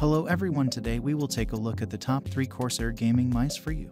Hello everyone, today we will take a look at the top 3 Corsair gaming mice for you.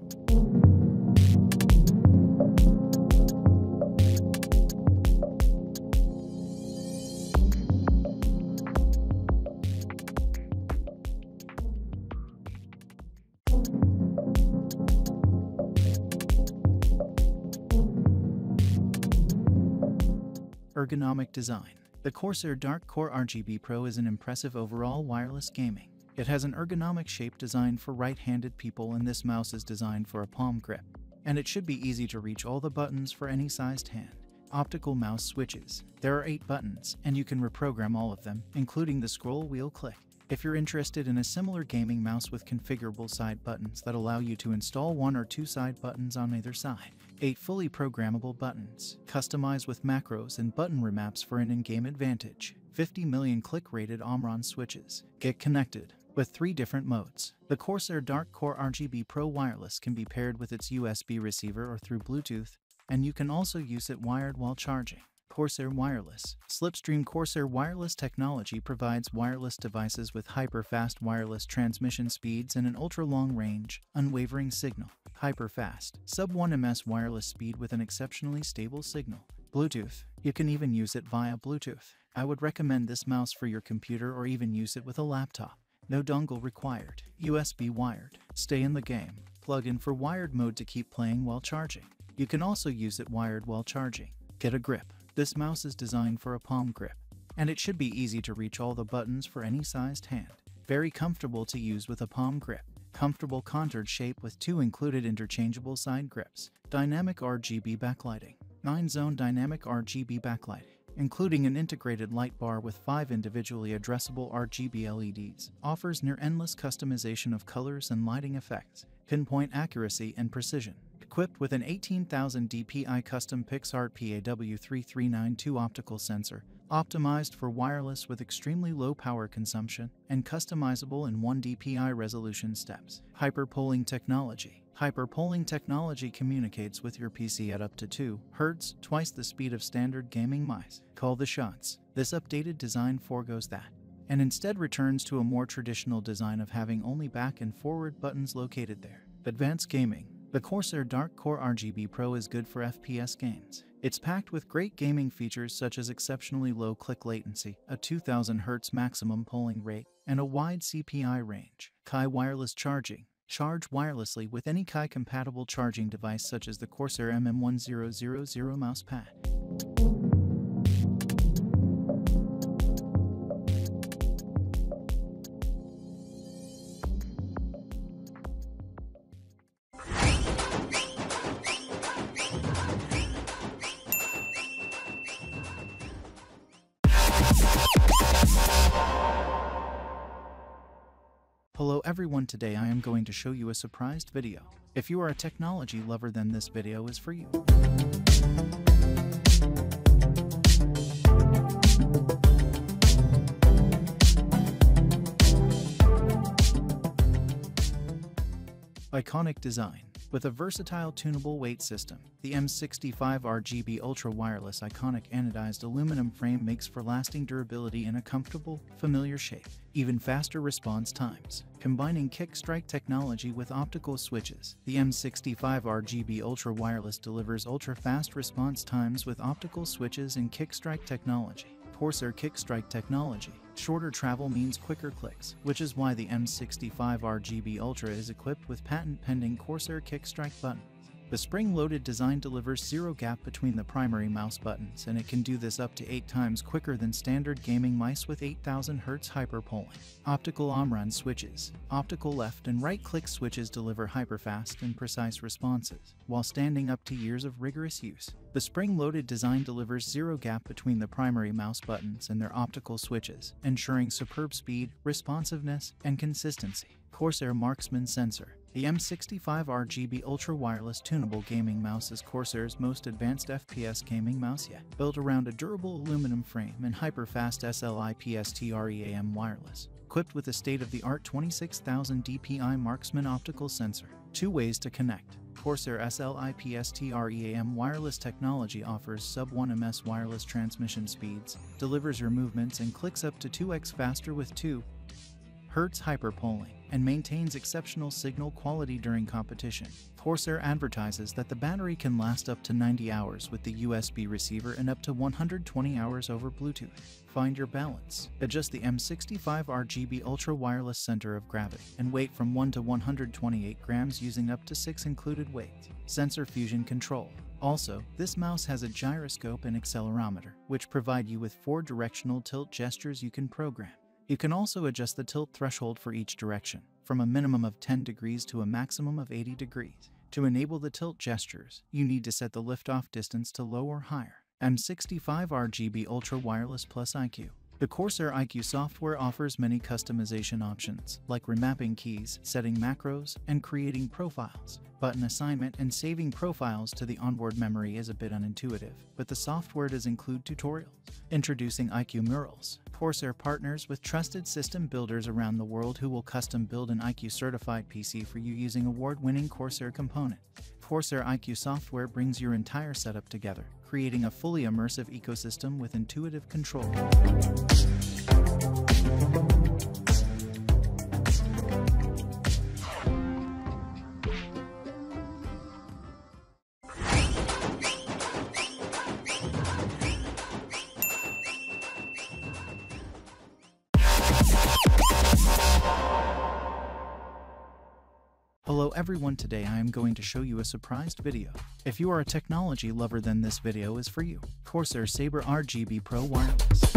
Ergonomic design. The Corsair Dark Core RGB Pro is an impressive overall wireless gaming. It has an ergonomic shape designed for right-handed people, and this mouse is designed for a palm grip, and it should be easy to reach all the buttons for any sized hand. Optical mouse switches. There are 8 buttons, and you can reprogram all of them, including the scroll wheel click. If you're interested in a similar gaming mouse with configurable side buttons that allow you to install 1 or 2 side buttons on either side. 8 fully programmable buttons. Customize with macros and button remaps for an in-game advantage. 50 million click-rated Omron switches. Get connected with 3 different modes. The Corsair Dark Core RGB Pro Wireless can be paired with its USB receiver or through Bluetooth, and you can also use it wired while charging. Corsair Wireless. SLIPSTREAM Corsair Wireless technology provides wireless devices with hyper-fast wireless transmission speeds and an ultra-long range, unwavering signal. Hyper-fast, sub-1 ms wireless speed with an exceptionally stable signal. Bluetooth. You can even use it via Bluetooth. I would recommend this mouse for your computer or even use it with a laptop. No dongle required. USB wired. Stay in the game. Plug in for wired mode to keep playing while charging. You can also use it wired while charging. Get a grip. This mouse is designed for a palm grip, and it should be easy to reach all the buttons for any sized hand. Very comfortable to use with a palm grip. Comfortable contoured shape with 2 included interchangeable side grips. Dynamic RGB backlighting. 9-zone dynamic RGB backlighting, including an integrated light bar with 5 individually addressable RGB LEDs, offers near endless customization of colors and lighting effects, pinpoint accuracy and precision. Equipped with an 18,000 DPI custom PixArt PAW3392 optical sensor, optimized for wireless with extremely low power consumption, and customizable in 1 DPI resolution steps. Hyperpolling technology. Hyperpolling technology communicates with your PC at up to 2 Hz, twice the speed of standard gaming mice. Call the shots. This updated design forgoes that, and instead returns to a more traditional design of having only back and forward buttons located there. Advanced gaming. The Corsair Dark Core RGB Pro is good for FPS games. It's packed with great gaming features such as exceptionally low click latency, a 2000 Hz maximum polling rate, and a wide CPI range. Qi wireless charging. Charge wirelessly with any Qi-compatible charging device such as the Corsair MM1000 mousepad. Hello everyone, today I am going to show you a surprised video. If you are a technology lover, then this video is for you. Iconic design. With a versatile tunable weight system, the M65 RGB Ultra Wireless Iconic Anodized Aluminum Frame makes for lasting durability in a comfortable, familiar shape, even faster response times. Combining Quickstrike technology with optical switches, the M65 RGB Ultra Wireless delivers ultra-fast response times with optical switches and Quickstrike technology. Corsair Quickstrike technology. Shorter travel means quicker clicks, which is why the M65 RGB Ultra is equipped with patent-pending Corsair Quickstrike buttons. The spring-loaded design delivers zero gap between the primary mouse buttons, and it can do this up to 8 times quicker than standard gaming mice with 8000 Hz hyperpolling. Optical Omron switches. Optical left and right click switches deliver hyper-fast and precise responses, while standing up to years of rigorous use. The spring-loaded design delivers zero gap between the primary mouse buttons and their optical switches, ensuring superb speed, responsiveness, and consistency. Corsair Marksman sensor. The M65 RGB Ultra Wireless Tunable Gaming Mouse is Corsair's most advanced FPS gaming mouse yet, built around a durable aluminum frame and hyper-fast SLIPSTREAM wireless, equipped with a state-of-the-art 26,000 DPI Marksman optical sensor. 2 ways to connect. Corsair SLIPSTREAM wireless technology offers sub-1 ms wireless transmission speeds, delivers your movements and clicks up to 2x faster with 2 hurts hyperpolling, and maintains exceptional signal quality during competition. Corsair advertises that the battery can last up to 90 hours with the USB receiver and up to 120 hours over Bluetooth. Find your balance. Adjust the M65 RGB Ultra wireless center of gravity and weight from 1 to 128 grams using up to 6 included weight. Sensor fusion control. Also, this mouse has a gyroscope and accelerometer, which provide you with 4 directional tilt gestures you can program. You can also adjust the tilt threshold for each direction, from a minimum of 10 degrees to a maximum of 80 degrees. To enable the tilt gestures, you need to set the liftoff distance to low or higher. M65 RGB Ultra Wireless Plus iCUE. The Corsair iCUE software offers many customization options, like remapping keys, setting macros, and creating profiles. Button assignment and saving profiles to the onboard memory is a bit unintuitive, but the software does include tutorials. Introducing iCUE Murals. Corsair partners with trusted system builders around the world who will custom build an iCUE-certified PC for you using award-winning Corsair components. Corsair iCUE software brings your entire setup together, creating a fully immersive ecosystem with intuitive control. Hello everyone, today I am going to show you a surprised video. If you are a technology lover, then this video is for you. Corsair Sabre RGB Pro Wireless.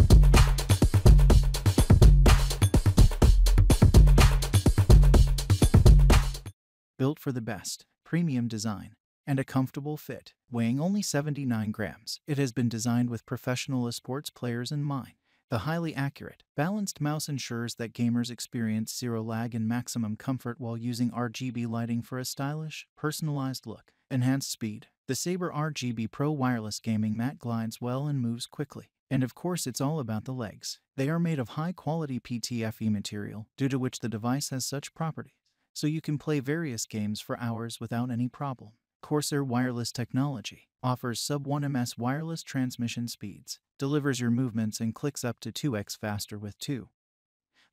Built for the best, premium design, and a comfortable fit. Weighing only 79 grams, it has been designed with professional sports players in mind. The highly accurate, balanced mouse ensures that gamers experience zero lag and maximum comfort while using RGB lighting for a stylish, personalized look. Enhanced speed. The Sabre RGB Pro Wireless Gaming Mat glides well and moves quickly. And of course, it's all about the legs. They are made of high-quality PTFE material, due to which the device has such properties, so you can play various games for hours without any problem. Corsair wireless technology offers sub-1ms wireless transmission speeds, delivers your movements and clicks up to 2x faster with 2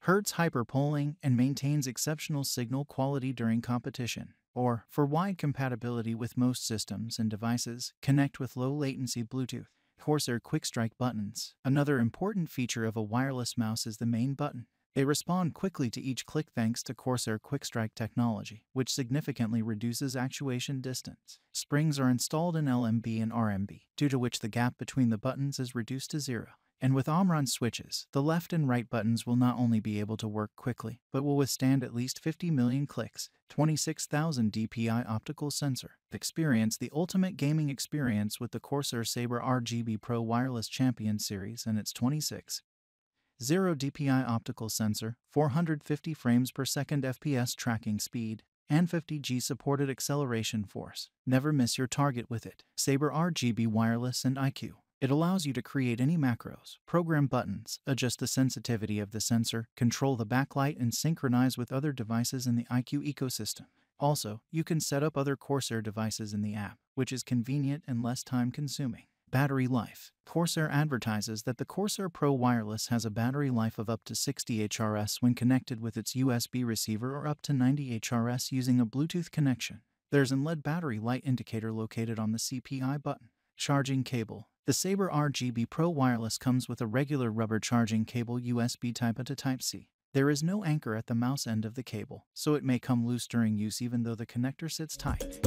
Hz hyperpolling, and maintains exceptional signal quality during competition. Or, for wide compatibility with most systems and devices, connect with low-latency Bluetooth. Corsair Quickstrike buttons. Another important feature of a wireless mouse is the main button. They respond quickly to each click thanks to Corsair Quickstrike technology, which significantly reduces actuation distance. Springs are installed in LMB and RMB, due to which the gap between the buttons is reduced to zero. And with Omron switches, the left and right buttons will not only be able to work quickly, but will withstand at least 50 million clicks. 26,000 DPI optical sensor. Experience the ultimate gaming experience with the Corsair Sabre RGB Pro Wireless Champion Series and its 26,000 DPI optical sensor, 450 frames per second FPS tracking speed, and 50G supported acceleration force. Never miss your target with it. Sabre RGB Wireless and iCUE. It allows you to create any macros, program buttons, adjust the sensitivity of the sensor, control the backlight, and synchronize with other devices in the iCUE ecosystem. Also, you can set up other Corsair devices in the app, which is convenient and less time-consuming. Battery life. Corsair advertises that the Corsair Pro Wireless has a battery life of up to 60 hours when connected with its USB receiver, or up to 90 hours using a Bluetooth connection. There's an LED battery light indicator located on the CPI button. Charging cable. The Sabre RGB Pro Wireless comes with a regular rubber charging cable USB Type-A to Type-C. There is no anchor at the mouse end of the cable, so it may come loose during use even though the connector sits tight.